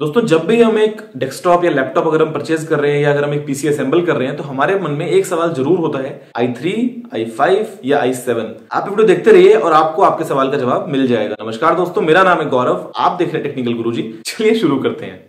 दोस्तों जब भी हम एक डेस्कटॉप या लैपटॉप अगर हम परचेज कर रहे हैं या अगर हम एक पीसी असेंबल कर रहे हैं तो हमारे मन में एक सवाल जरूर होता है i3, i5 या i7। आप वीडियो देखते रहिए और आपको आपके सवाल का जवाब मिल जाएगा। नमस्कार दोस्तों, मेरा नाम है गौरव, आप देख रहे हैं टेक्निकल गुरुजी। चलिए शुरू करते हैं।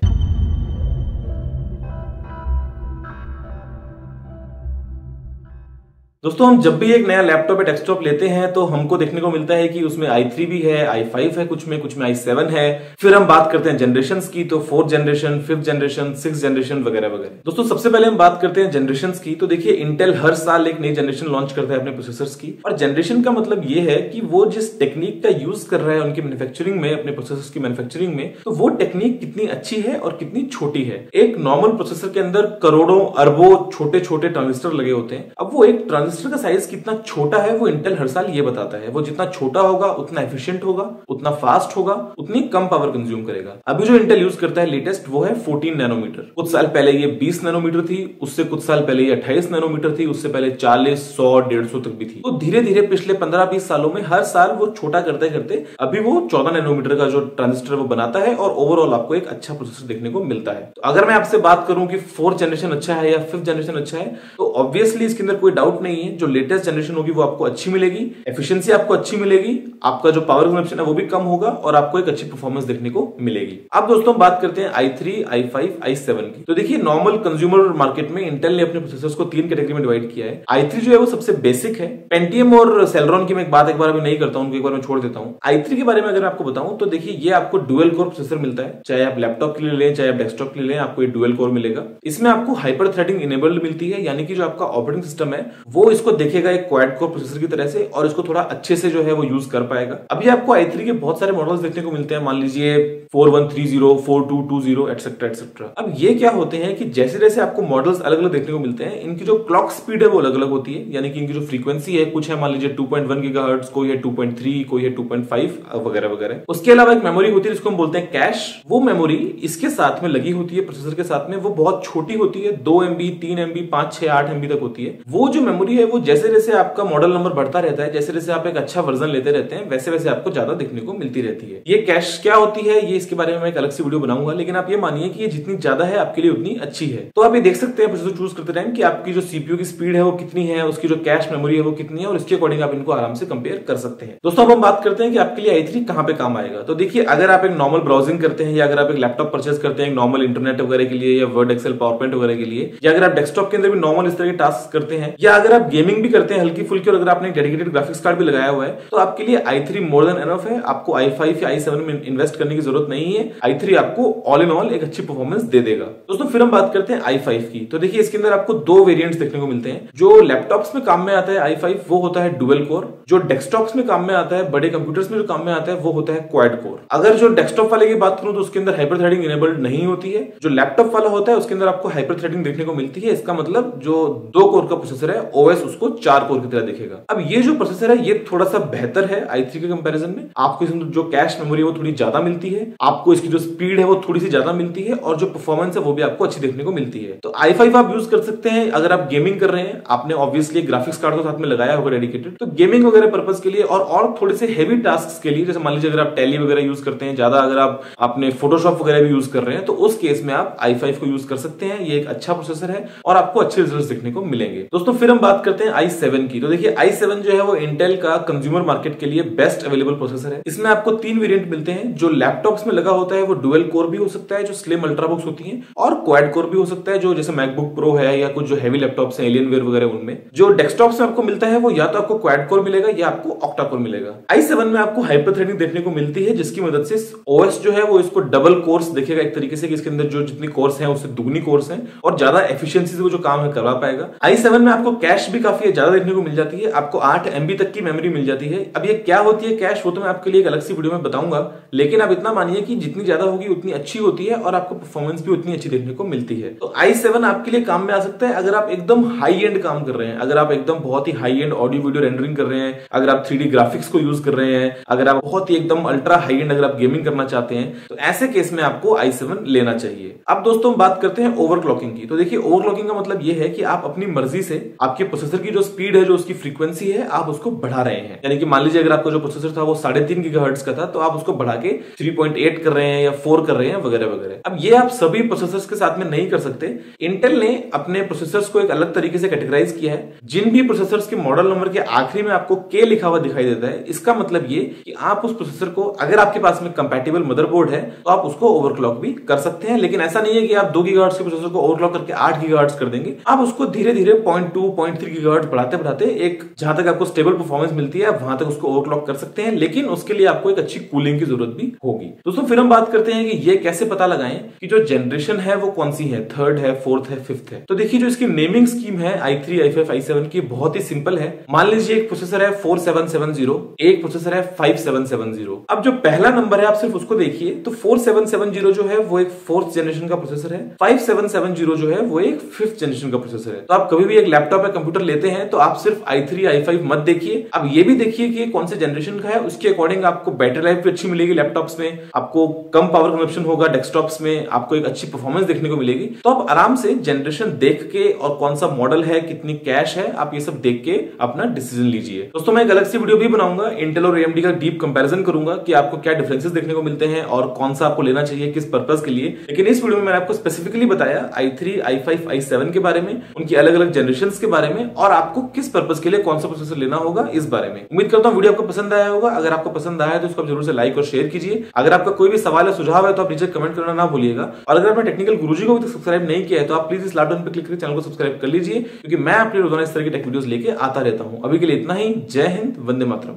दोस्तों हम जब भी एक नया लैपटॉप या डेस्कटॉप लेते हैं तो हमको देखने को मिलता है कि उसमें i3 भी है, i5 है, कुछ में i7 है। फिर हम बात करते हैं जनरेशंस की, तो 4th generation, 5th generation, 6th generation वगैरह वगैरह। दोस्तों सबसे पहले हम बात करते हैं जनरेशंस की, तो देखिए इंटेल हर साल एक नई जनरेशन लॉन्च करता है अपने प्रोसेसर्स की। और जनरेशन का मतलब ये है कि वो जिस टेक्निक का यूज कर रहा है उनकी मैन्युफैक्चरिंग में, अपने प्रोसेसर्स की मैन्युफैक्चरिंग में, तो वो टेक्निक कितनी अच्छी है और कितनी छोटी है। एक नॉर्मल प्रोसेसर के अंदर करोड़ों अरबों छोटे छोटे ट्रांजिस्टर लगे होते हैं। अब वो एक ट्रांजिस्टर का साइज कितना छोटा है वो इंटेल हर साल ये बताता है। वो जितना छोटा होगा उतना एफिशिएंट होगा, उतना फास्ट होगा, उतनी कम पावर कंज्यूम करेगा। अभी जो इंटेल यूज करता है लेटेस्ट वो है 14 नैनोमीटर। कुछ साल पहले ये 20 नैनोमीटर थी, उससे कुछ साल पहले ये 28 नैनोमीटर थी, उससे पहले 40, 100, 150 तक भी थी। तो धीरे धीरे पिछले 15-20 सालों में हर साल वो छोटा करते करते अभी वो 14 नैनोमीटर का जो ट्रांजिस्टर वो बनाता है और ओवरऑल आपको एक अच्छा प्रोसेसर देखने को मिलता है। तो अगर मैं आपसे बात करूं कि 4th जनरेशन अच्छा है या 5th जनरेशन अच्छा है, तो ऑब्वियसली इसके अंदर कोई डाउट नहीं है। जो लेटेस्ट जनरेशन होगी वो आपको अच्छी मिलेगी, एफिशिएंसी आपको अच्छी मिलेगी, आपका जो पावर कंजम्पशन है वो भी कम होगा और आपको एक अच्छी परफॉर्मेंस देखने को मिलेगी। अब दोस्तों बात करते हैं i3, i5, i7 की। तो देखिए नॉर्मल कंज्यूमर मार्केट में इंटेल ने अपने प्रोसेसर्स को 3 कैटेगरी में डिवाइड किया है। i3 जो है वो सबसे बेसिक है। पेंटियम और सेलरॉन की मैं बात एक बार अभी नहीं करता हूं, उनको एक बार मैं छोड़ देता हूं। i3 के बारे में अगर आपको बताऊं तो देखिए ये आपको डुअल कोर प्रोसेसर मिलता है। चाहे आप लैपटॉप के लिए लें, चाहे आप डेस्कटॉप के लिए लें, आपको ये डुअल कोर मिलेगा। इसमें आपको हाइपर थ्रेडिंग इनेबल्ड मिलती है, यानी कि जो आपका ऑपरेटिंग सिस्टम है वो इसको देखेगा एक क्वाड कोर प्रोसेसर की तरह से और इसको थोड़ा अच्छे से जो है वो यूज कर पाएगा। अभी आपको i3 के बहुत सारे मॉडल्स देखने को मिलते हैं, मान लीजिए 4130, 4220 एटसेट्रा एटसेट्रा। अब ये क्या होते हैं कि जैसे जैसे आपको मॉडल्स अलग अलग देखने को मिलते हैं इनकी जो क्लॉक स्पीड है वो अलग अलग होती है, यानी कि इनकी जो फ्रीक्वेंसी है कुछ है मान लीजिए 2.1 गीगाहर्ट्ज, कोई है 2.3, कोई है 2.5 वगैरह वगैरह। उसके अलावा एक मेमोरी होती है जिसको हम बोलते हैं कैश। वो मेमोरी इसके साथ में लगी होती है, प्रोसेसर के साथ में। वो बहुत छोटी होती है, 2 MB, 3 MB, 5, 6, 8 MB तक होती है। वो जो मेमोरी है वो जैसे जैसे आपका मॉडल नंबर बढ़ता रहता है, जैसे जैसे आप एक अच्छा वर्जन लेते रहते हैं, वैसे वैसे आपको ज्यादा देखने को मिलती रहती है। ये कैश क्या होती है ये इसके बारे में मैं एक अलग से वीडियो बनाऊंगा, लेकिन आप ये मानिए कि ये जितनी ज्यादा है आपके लिए उतनी अच्छी है। तो आप ये देख सकते हैं प्रोसेसर चूज करते टाइम कि आपकी जो सीपीयू की स्पीड है वो कितनी है, उसकी जो कैश मेमोरी है वो कितनी है, और इसके अकॉर्डिंग आप इनको आराम से कंपेयर कर सकते हैं। दोस्तों अब हम बात करते हैं कि आपके लिए i3 कहां पे काम आएगा। तो देखिए अगर आप एक नॉर्मल ब्राउजिंग करते हैं या अगर आप एक लैपटॉप परचेज करते हैं नॉर्मल इंटरनेट वगैरह के लिए या वर्ड, एक्सेल, पावर पॉइंट वगैरह के लिए, या अगर आप डेस्कटॉप के अंदर भी नॉर्मल इस तरह के टास्क करते हैं, या अगर आप गेमिंग भी करते हैं हल्की फुल्की और अगर आपने डेडिकेटेड ग्राफिक्स कार्ड भी लगाया हुआ है, तो आपके लिए i3 मोर देन एनफ है। आपको i5 या i7 में इन्वेस्ट करने की जरूरत नहीं है। i3 आपको ऑल इन ऑल एक अच्छी परफॉर्मेंस दे देगा। दोस्तों फिर हम बात करते हैं i5 की। तो देखिए इसके अंदर आपको 2 वेरिएंट्स देखने को मिलते हैं। जो लैपटॉप्स में काम में आता है i5 वो होता है डुअल कोर, जो डेस्कटॉप्स में काम में आता है, बड़े कंप्यूटर्स में जो काम में आता है वो होता है क्वाड कोर। अगर जो डेस्कटॉप वाले की बात करूं तो उसके अंदर हाइपर थ्रेडिंग इनेबल्ड नहीं होती है। जो लैपटॉप वाला होता है उसके अंदर आपको हाइपर थ्रेडिंग देखने को मिलती है। इसका मतलब जो 2 कोर का प्रोसेसर है OS उसको 4 कोर की तरह दिखेगा। अब ये जो प्रोसेसर है ये थोड़ा सा बेहतर है i3 के कंपैरिजन में। आपको इसमें जो कैश मेमोरी है वो थोड़ी ज्यादा मिलती है, आपको इसकी जो स्पीड है वो थोड़ी सी ज्यादा मिलती है और जो परफॉर्मेंस है वो भी आपको अच्छी देखने को मिलती है। तो i5 आप यूज कर सकते हैं अगर आप गेमिंग कर रहे हैं, आपने ऑब्वियसली ग्राफिक्स कार्ड को साथ में लगाया होगा डेडिकेटेड, तो गेमिंग वगैरह पर्पज के लिए और थोड़े से हेवी टास्क के लिए, जैसे मान लीजिए अगर आप टैली वगैरह यूज करते हैं ज्यादा, अगर आप अपने फोटोशॉप वगैरह भी यूज कर रहे हैं, तो उस केस में आप i5 को यूज कर सकते हैं। ये एक अच्छा प्रोसेसर है और आपको अच्छे रिजल्ट देखने को मिलेंगे। दोस्तों फिर हम बात करते हैं i7 की। तो देखिए i7 जो है वो इंटेल का कंज्यूमर मार्केट के लिए बेस्ट अवेलेबल प्रोसेसर है। इसमें आपको 3 वेरिएंट मिलते हैं। जो लैपटॉप्स में लगा होता है वो डुअल कोर भी हो सकता है, जो स्लिम अल्ट्राबुक्स होती हैं, और क्वाड कोर भी हो सकता है, जो जैसे मैकबुक प्रो है या कुछ जो हैवी लैपटॉप्स हैं एलियनवेयर वगैरह उनमें। जो डेस्कटॉप्स में आपको मिलता है वो या तो आपको क्वाड कोर मिलेगा या आपको ऑक्टा कोर मिलेगा। i7 में आपको हाइपर थ्रेडिंग देखने को मिलती है जिसकी मदद से OS जो है वो इसको डबल कोर्स देखेगा एक तरीके से, कि इसके अंदर जो जितनी कोर्स है उससे दुगनी कोर्स है और ज्यादा एफिशिएंसी से वो जो काम है करवा पाएगा। i7 में आपको कैश भी काफी ज्यादा देखने को मिल जाती है, आपको 8 MB तक की मेमोरी मिल जाती है। अब ये क्या होती है कैश वो तो मैं आपके लिए एक अलग सी वीडियो में बताऊंगा, लेकिन आप इतना मानिए कि जितनी ज्यादा होगी उतनी अच्छी होती है और आपको परफॉर्मेंस भी उतनी अच्छी देखने को मिलती है। तो i7 आपके लिए काम में आ सकता है अगर आप एकदम हाई एंड काम कर रहे हैं, अगर आप एकदम बहुत ही high end audio video rendering कर रहे हैं, अगर आप 3D ग्राफिक्स को यूज कर रहे हैं, अगर आप बहुत ही एकदम अल्ट्रा हाई एंड अगर आप गेमिंग करना चाहते हैं, तो ऐसे केस में आपको i7 लेना चाहिए। अब दोस्तों बात करते हैं ओवरक्लॉकिंग की। तो देखिए ओवरक्लॉकिंग का मतलब यह है कि आप अपनी मर्जी से आपके प्रोसेसर की जो स्पीड है, जो उसकी फ्रीक्वेंसी है, आप उसको बढ़ा रहे हैं। यानी कि मान लीजिए अगर आप आपका जो प्रोसेसर था वो 3.5 GHz का था, तो आप उसको बढ़ा के 3.8 कर रहे हैं या 4 कर रहे हैं वगैरह वगैरह। अब ये आप सभी प्रोसेसर्स के साथ में नहीं कर सकते। इंटेल ने अपने प्रोसेसर्स को एक अलग तरीके से कैटेगराइज किया है। जिन भी प्रोसेसर्स के मॉडल नंबर के आखिरी में आपको K लिखा हुआ दिखाई देता है, इसका मतलब ये कि आप उस प्रोसेसर को, अगर आपके पास में कंपैटिबल मदरबोर्ड है तो आप उसको ओवरक्लॉक भी कर सकते हैं। लेकिन ऐसा नहीं है कि आप 2 GHz के प्रोसेसर को ओवरक्लॉक करके 8 GHz कर देंगे। आप उसको धीरे धीरे 0.2, 0.3 GHz बढ़ाते बढ़ाते एक जहां तक आपको स्टेबल परफॉर्मेंस मिलती है आप वहां तक उसको ओवरक्लॉक कर सकते हैं, लेकिन उसके लिए आपको एक अच्छी कूलिंग की जरूरत भी होगी। दोस्तों फिर हम बात करते हैं कि ये कैसे पता लगाएं कि जो जनरेशन है वो कौन सी है, 3rd है, 4th है, 5th है। तो देखिए जो इसकी नेमिंग स्कीम है i3, i5, i7 की बहुत ही सिंपल है। मान लीजिए एक प्रोसेसर है 4770, एक प्रोसेसर है 5770। अब जो पहला नंबर है आप सिर्फ उसको देखिए, तो 4770 जो है वो एक 4th जनरेशन का प्रोसेसर है, 5770 जो है वो एक 5th जनरेशन का प्रोसेसर है। तो आप कभी भी एक लैपटॉप या कंप्यूटर लेते हैं तो आप सिर्फ i3 i5 मत देखिए, आप ये भी देखिए कि कौन से जनरेशन का है। उसके अकॉर्डिंग आपको बैटरी लाइफ भी अच्छी मिलेगी, लैपटॉप्स में आपको कम पावर कंजप्शन होगा, डेस्कटॉप्स में आपको एक अच्छी परफॉर्मेंस देखने को मिलेगी। तो आप आराम से जनरेशन देख के और कौन सा मॉडल है, कितनी कैश है, आप ये सब देख के अपना डिसीजन लीजिए। दोस्तों मैं एक अलग से वीडियो भी बनाऊंगा, इंटेल और AMD का डीप कंपैरिजन करूंगा कि आपको क्या डिफरेंसेस देखने को मिलते हैं और कौन सा आपको लेना चाहिए किस पर्पस के लिए। लेकिन इस वीडियो में मैंने आपको स्पेसिफिकली बताया i3, i5, i7 के बारे में, उनकी अलग अलग जनरेशंस के बारे में और आपको किस पर्पस के लिए कौन सा प्रोसेसर लेना होगा इस बारे में। उम्मीद करता हूं वीडियो आपको पसंद आया होगा। अगर आपको पसंद आया तो इसको जरूर से लाइक और शेयर कीजिए। अगर आपका कोई भी सवाल या सुझाव है तो आप नीचे कमेंट करना ना भूलिएगा। और अगर आपने टेक्निकल गुरुजी को भी सब्सक्राइब नहीं किया है तो आप प्लीज इस लाल बटन पर क्लिक करके चैनल को सब्सक्राइब कर लीजिए, क्योंकि मैं अपने रोजाना इस तरह की टेक वीडियोस लेके आता रहता हूं। अभी के लिए इतना ही। जय हिंद, वंदे मातरम।